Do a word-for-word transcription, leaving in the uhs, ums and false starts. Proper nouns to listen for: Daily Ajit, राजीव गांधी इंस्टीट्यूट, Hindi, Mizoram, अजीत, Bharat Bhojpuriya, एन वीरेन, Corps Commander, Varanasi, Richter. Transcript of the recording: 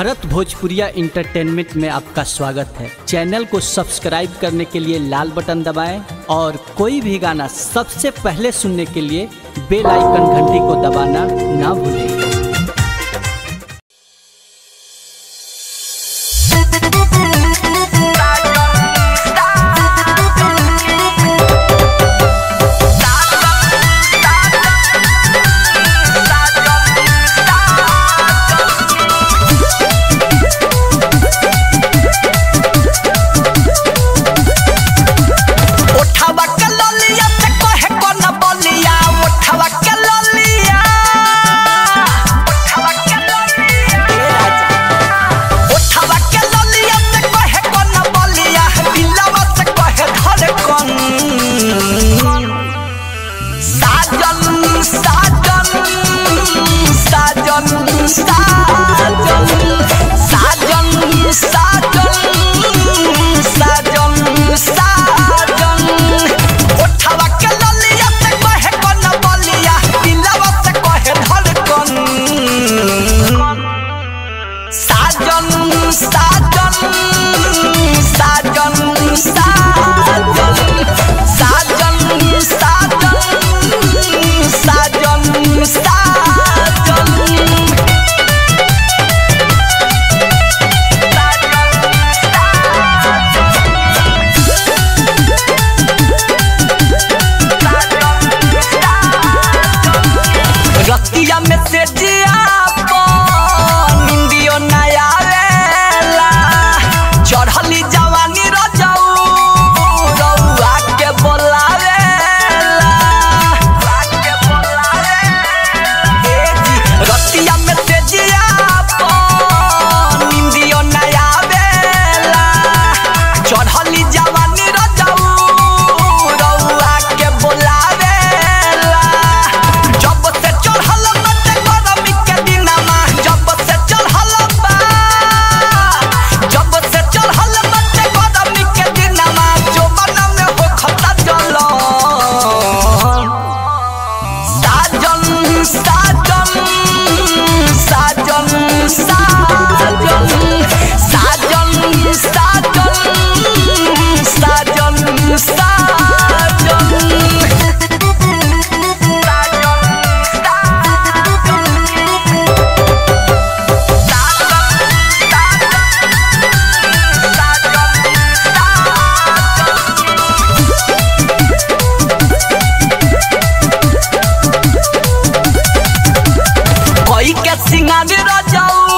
भरत भोजपुरिया entertainment में आपका स्वागत है। चैनल को सब्सक्राइब करने के लिए लाल बटन दबाएं और कोई भी गाना सबसे पहले सुनने के लिए बेल आइकन घंटी को दबाना ना भूलें। सिंगार जाओ।